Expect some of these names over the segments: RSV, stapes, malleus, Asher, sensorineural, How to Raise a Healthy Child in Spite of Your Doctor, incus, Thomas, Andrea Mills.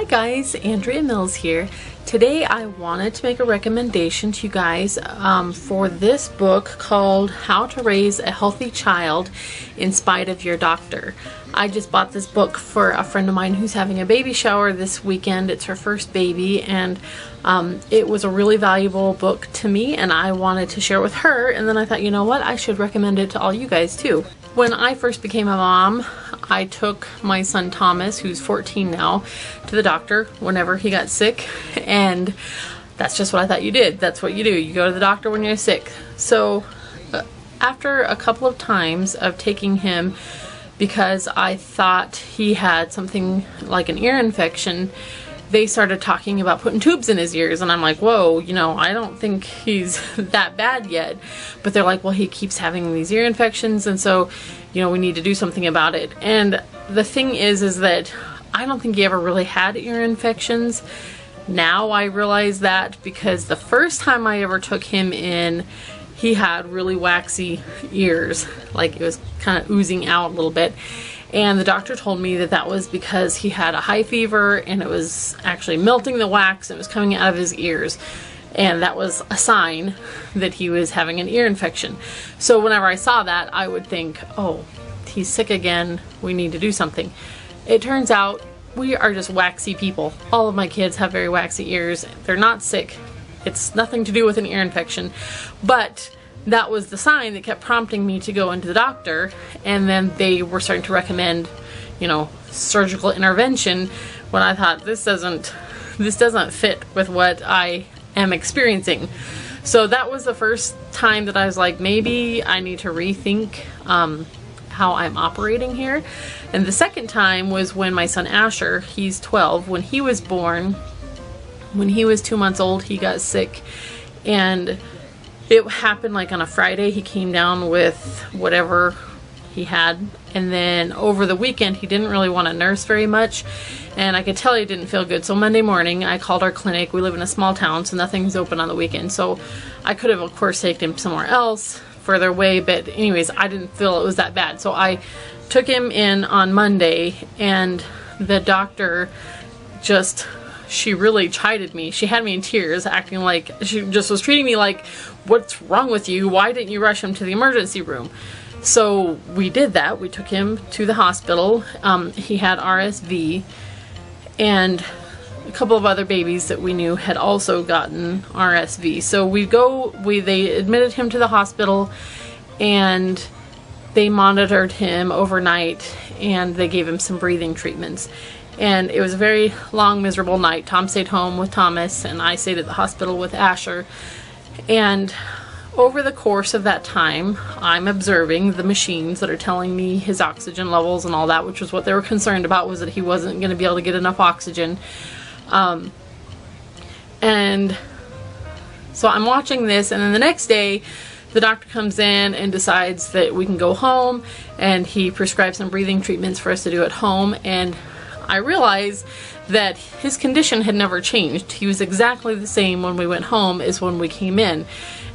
Hi guys, Andrea Mills here. Today I wanted to make a recommendation to you guys for this book called How to Raise a Healthy Child in Spite of Your Doctor. I just bought this book for a friend of mine who's having a baby shower this weekend. It's her first baby, and it was a really valuable book to me, and I wanted to share it with her, and then I thought, you know what, I should recommend it to all you guys too. When I first became a mom, I took my son Thomas, who's 14 now, to the doctor whenever he got sick, and that's just what I thought you did. That's what you do. You go to the doctor when you're sick. So after a couple of times of taking him because I thought he had something like an ear infection, they started talking about putting tubes in his ears, and I'm like, whoa, you know, I don't think he's that bad yet. But they're like, well, he keeps having these ear infections, and so, you know, we need to do something about it. And the thing is that I don't think he ever really had ear infections. Now I realize that, because the first time I ever took him in, he had really waxy ears, like it was kind of oozing out a little bit. And the doctor told me that that was because he had a high fever, and it was actually melting the wax, and it was coming out of his ears. And that was a sign that he was having an ear infection. So whenever I saw that, I would think, oh, he's sick again, we need to do something. It turns out we are just waxy people. All of my kids have very waxy ears. They're not sick. It's nothing to do with an ear infection. But that was the sign that kept prompting me to go into the doctor, and then they were starting to recommend, you know, surgical intervention, when I thought this doesn't fit with what I am experiencing. So that was the first time that I was like, maybe I need to rethink how I'm operating here. And the second time was when my son Asher, he's 12, when he was born, when he was 2 months old, he got sick, and it happened like on a Friday. He came down with whatever he had, and then over the weekend he didn't really want to nurse very much, and I could tell he didn't feel good. So Monday morning I called our clinic. We live in a small town, so nothing's open on the weekend, so I could have of course taken him somewhere else further away, but anyways, I didn't feel it was that bad, so I took him in on Monday, and the doctor she really chided me. She had me in tears, acting like she just was treating me like, what's wrong with you? Why didn't you rush him to the emergency room? So we did that. We took him to the hospital. He had RSV, and a couple of other babies that we knew had also gotten RSV. So they admitted him to the hospital, and they monitored him overnight, and they gave him some breathing treatments. And it was a very long, miserable night. Tom stayed home with Thomas, and I stayed at the hospital with Asher. And over the course of that time, I'm observing the machines that are telling me his oxygen levels and all that, which was what they were concerned about, was that he wasn't going to be able to get enough oxygen. And so I'm watching this, and then the next day, the doctor comes in and decides that we can go home, and he prescribes some breathing treatments for us to do at home. And I realized that his condition had never changed. He was exactly the same when we went home as when we came in.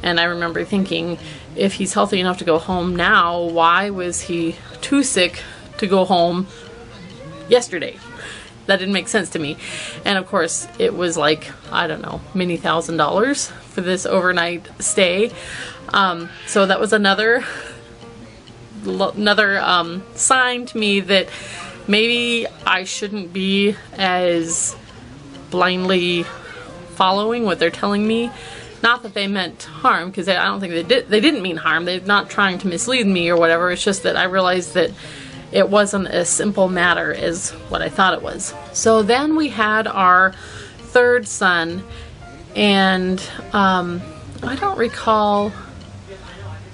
And I remember thinking, if he's healthy enough to go home now, why was he too sick to go home yesterday? That didn't make sense to me. And of course, it was like, I don't know, many $1000s for this overnight stay. So that was another sign to me that maybe I shouldn't be as blindly following what they're telling me. Not that they meant harm, because I don't think they did. They didn't mean harm. They're not trying to mislead me or whatever. It's just that I realized that it wasn't a simple matter as what I thought it was. So then we had our third son, and I don't recall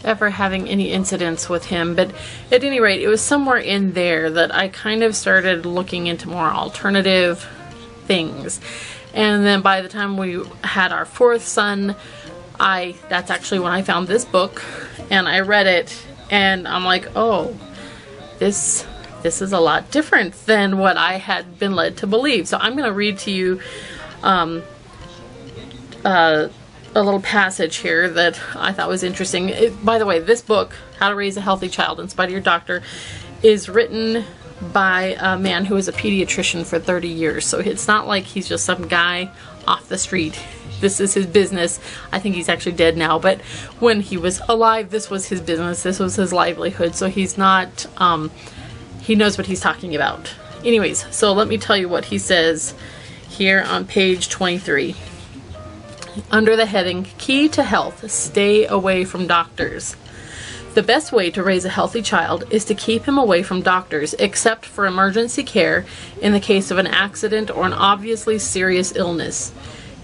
ever having any incidents with him, but at any rate, it was somewhere in there that I kind of started looking into more alternative things. And then by the time we had our fourth son, that's actually when I found this book, and I read it, and I'm like, oh, this is a lot different than what I had been led to believe. So I'm going to read to you a little passage here that I thought was interesting. By the way, this book, How to Raise a Healthy Child in Spite of Your Doctor, is written by a man who is a pediatrician for 30 years. So it's not like he's just some guy off the street. This is his business. I think he's actually dead now, but when he was alive, this was his business. This was his livelihood. So he's not, he knows what he's talking about. Anyways, so let me tell you what he says here on page 23. Under the heading, Key to Health, Stay Away from Doctors. The best way to raise a healthy child is to keep him away from doctors, except for emergency care in the case of an accident or an obviously serious illness.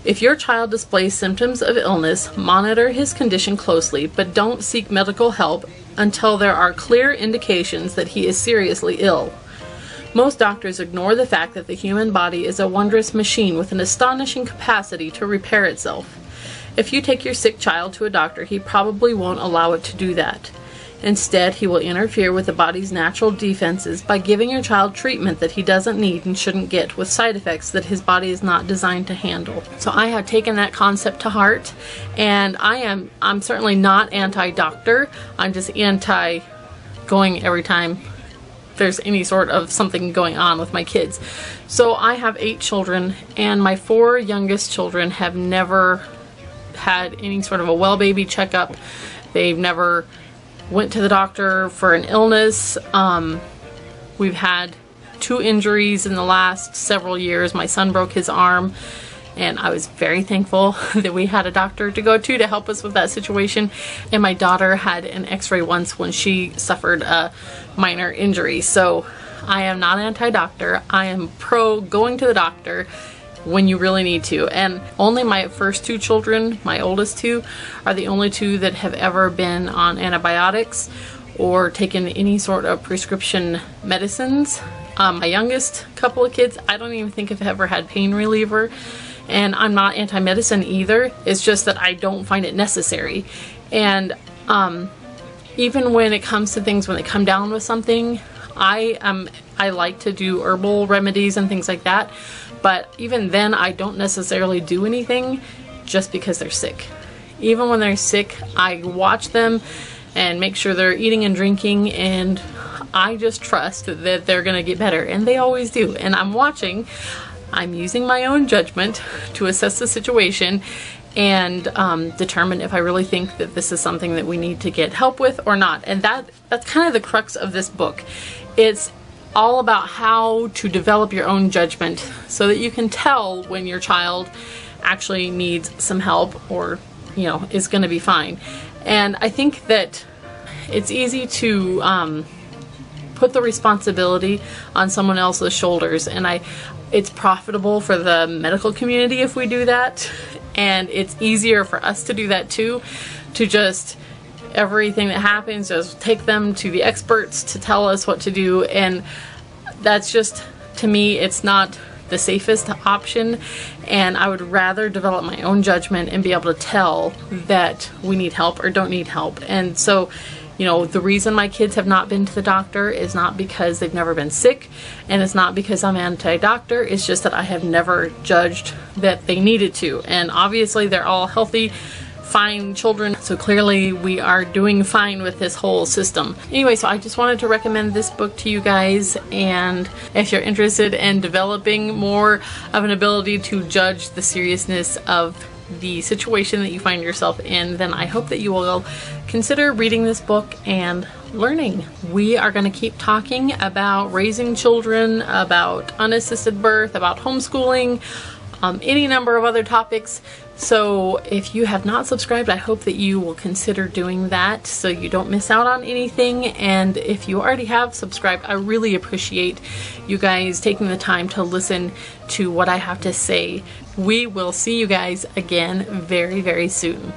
If your child displays symptoms of illness, monitor his condition closely, but don't seek medical help until there are clear indications that he is seriously ill. Most doctors ignore the fact that the human body is a wondrous machine with an astonishing capacity to repair itself. If you take your sick child to a doctor, he probably won't allow it to do that. Instead, he will interfere with the body's natural defenses by giving your child treatment that he doesn't need and shouldn't get, with side effects that his body is not designed to handle. So I have taken that concept to heart, and I'm certainly not anti-doctor. I'm just anti-going every time there's any sort of something going on with my kids. So I have 8 children, and my 4 youngest children have never had any sort of a well baby checkup. They've never went to the doctor for an illness. We've had 2 injuries in the last several years. My son broke his arm, and I was very thankful that we had a doctor to go to help us with that situation. And my daughter had an x-ray once when she suffered a minor injury. So I am not anti-doctor. I am pro going to the doctor when you really need to. And only my first 2 children, my oldest 2, are the only 2 that have ever been on antibiotics or taken any sort of prescription medicines. My youngest couple of kids, I don't even think I've ever had pain reliever. And I'm not anti-medicine either. It's just that I don't find it necessary. And even when it comes to things, when they come down with something, I like to do herbal remedies and things like that. But even then, I don't necessarily do anything just because they're sick. Even when they're sick, I watch them and make sure they're eating and drinking, and I just trust that they're gonna get better, and they always do. And I'm watching, I'm using my own judgment to assess the situation and determine if I really think that this is something that we need to get help with or not. And that's kind of the crux of this book. It's all about how to develop your own judgment so that you can tell when your child actually needs some help or, you know, is going to be fine. And I think that it's easy to put the responsibility on someone else's shoulders, and it's profitable for the medical community if we do that, and it's easier for us to do that too, to just everything that happens, just take them to the experts to tell us what to do. And that's just, to me, it's not the safest option, and I would rather develop my own judgment and be able to tell that we need help or don't need help. And so, you know, the reason my kids have not been to the doctor is not because they've never been sick, and it's not because I'm anti-doctor. It's just that I have never judged that they needed to. And obviously they're all healthy, fine children, so clearly we are doing fine with this whole system. Anyway, so I just wanted to recommend this book to you guys, and if you're interested in developing more of an ability to judge the seriousness of the situation that you find yourself in, then I hope that you will consider reading this book and learning. We are going to keep talking about raising children, about unassisted birth, about homeschooling, any number of other topics. So if you have not subscribed, I hope that you will consider doing that so you don't miss out on anything. And if you already have subscribed, I really appreciate you guys taking the time to listen to what I have to say. We will see you guys again very, very soon.